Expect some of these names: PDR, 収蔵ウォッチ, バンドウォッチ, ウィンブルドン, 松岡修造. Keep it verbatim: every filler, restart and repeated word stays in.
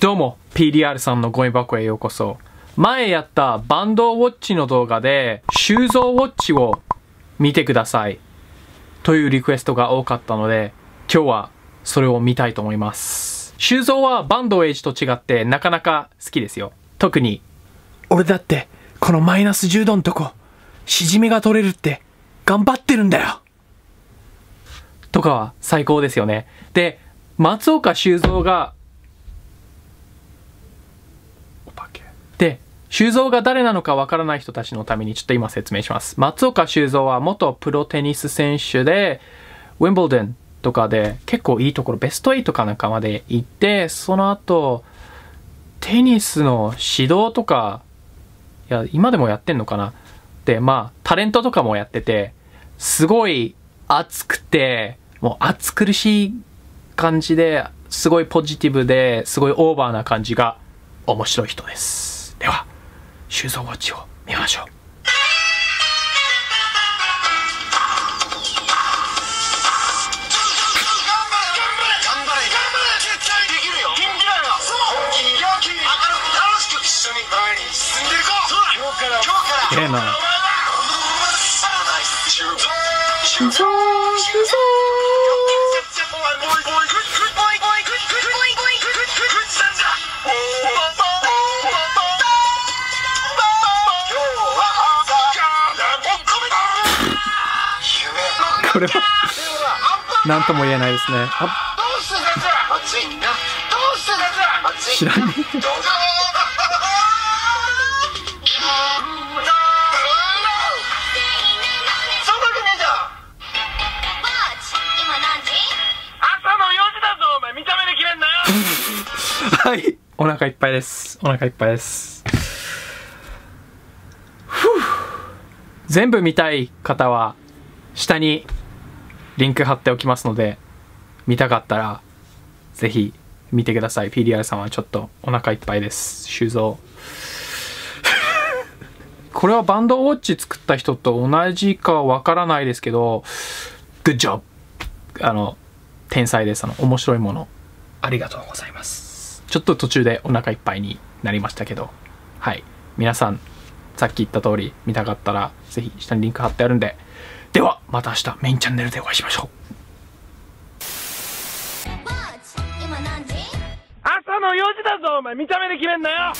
どうも ピーディーアール さんのゴミ箱へようこそ。前やったバンドウォッチの動画で収蔵ウォッチを見てくださいというリクエストが多かったので、今日はそれを見たいと思います。収蔵はバンドウエイジと違ってなかなか好きですよ。特に俺だってこのマイナスじゅうどのとこしじみが取れるって頑張ってるんだよとかは最高ですよね。で、松岡修造がで、修造が誰なのかわからない人たちのためにちょっと今説明します。松岡修造は元プロテニス選手で、ウィンブルドンとかで結構いいところ、ベストはちかなんかまで行って、その後、テニスの指導とか、いや、今でもやってんのかな。で、まあ、タレントとかもやってて、すごい熱くて、もう熱苦しい感じで、すごいポジティブで、すごいオーバーな感じが面白い人です。では、収蔵ウォッチを見ましょう。きれいな。収蔵、収蔵。これは何とも言えないですね。あ、知らんね。はい、お腹いっぱいです。お腹いっぱいです。ふう。全部見たい方は下にリンク貼っておきますので、見たかったらぜひ見てください。 ピーディーアール さんはちょっとお腹いっぱいです。収蔵これはバンドウォッチ作った人と同じかわからないですけど、グッジョブ、あの天才です。あの面白いものありがとうございます。ちょっと途中でお腹いっぱいになりましたけど、はい、皆さんさっき言った通り見たかったらぜひ下にリンク貼ってあるんで、ではまた明日メインチャンネルでお会いしましょう。朝のよじだぞお前、見た目で決めんなよ。